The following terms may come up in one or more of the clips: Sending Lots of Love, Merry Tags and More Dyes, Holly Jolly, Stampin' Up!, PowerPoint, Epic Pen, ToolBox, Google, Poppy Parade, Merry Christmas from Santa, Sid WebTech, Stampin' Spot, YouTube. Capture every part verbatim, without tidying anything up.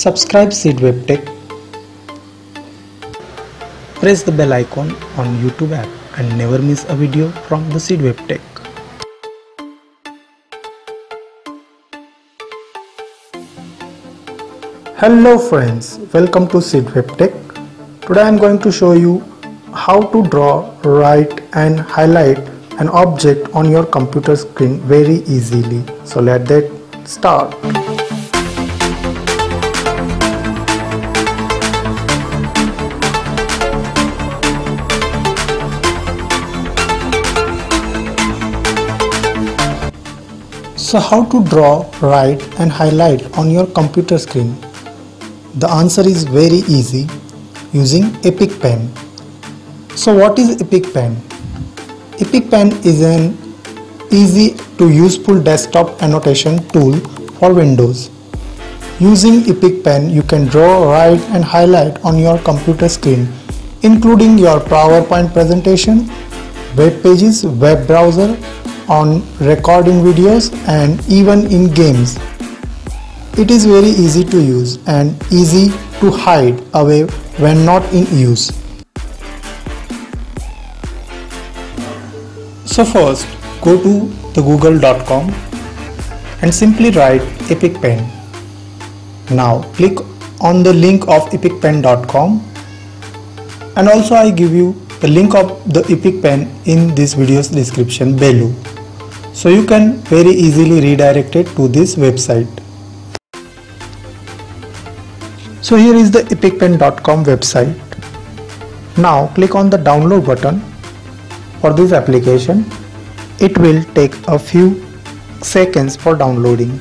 Subscribe Sid WebTech. Press the bell icon on YouTube app and never miss a video from the Sid WebTech. Hello friends, welcome to Sid WebTech. Today I am going to show you how to draw, write and highlight an object on your computer screen very easily. So let that start. So how to draw, write and highlight on your computer screen? The answer is very easy, using Epic Pen. So what is Epic Pen? Epic Pen is an easy to useful desktop annotation tool for Windows. Using Epic Pen you can draw, write and highlight on your computer screen, including your PowerPoint presentation, web pages, web browser, on recording videos and even in games. It is very easy to use and easy to hide away when not in use. So first, go to the google dot com and simply write Epic Pen. Now click on the link of epic pen dot com, and also I give you the link of the Epic Pen in this video's description below. So you can very easily redirect it to this website. So here is the epic pen dot com website. Now click on the download button for this application. It will take a few seconds for downloading.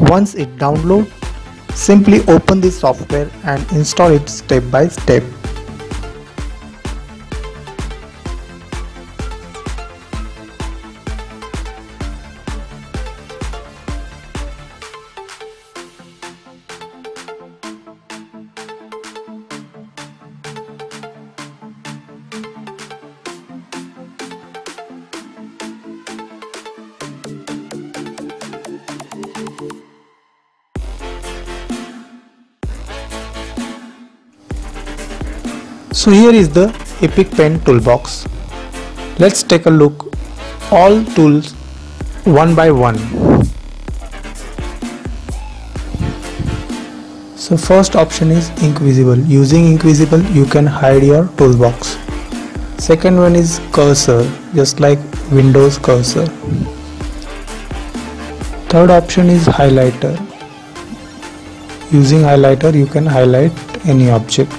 Once it downloads, simply open the software and install it step by step. So here is the Epic Pen toolbox. Let's take a look all tools one by one. So first option is Ink Visible. Using Ink Visible you can hide your toolbox. Second one is Cursor, just like Windows Cursor. Third option is Highlighter. Using Highlighter you can highlight any object.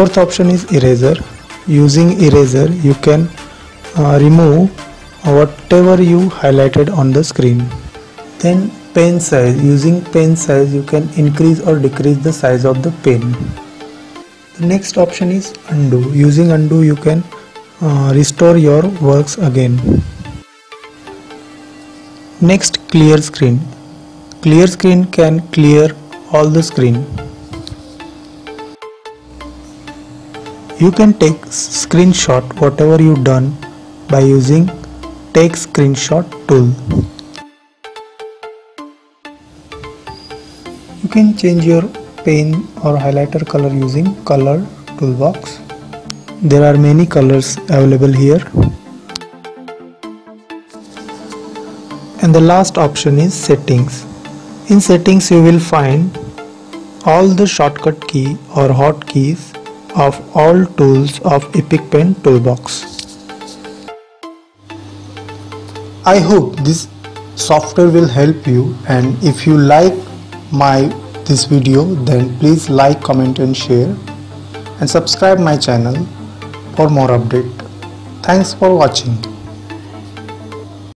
Fourth option is Eraser. Using Eraser you can uh, remove whatever you highlighted on the screen. Then Pen Size. Using Pen Size you can increase or decrease the size of the pen. The next option is Undo. Using Undo you can uh, restore your works again. Next, Clear Screen. Clear Screen can clear all the screen. You can take screenshot whatever you done by using Take Screenshot tool. You can change your pen or highlighter color using Color toolbox. There are many colors available here. And the last option is Settings. In Settings you will find all the shortcut key or hotkeys of all tools of Epic Pen toolbox. I hope this software will help you, and if you like my this video then please like, comment and share, and subscribe my channel for more update. Thanks for watching.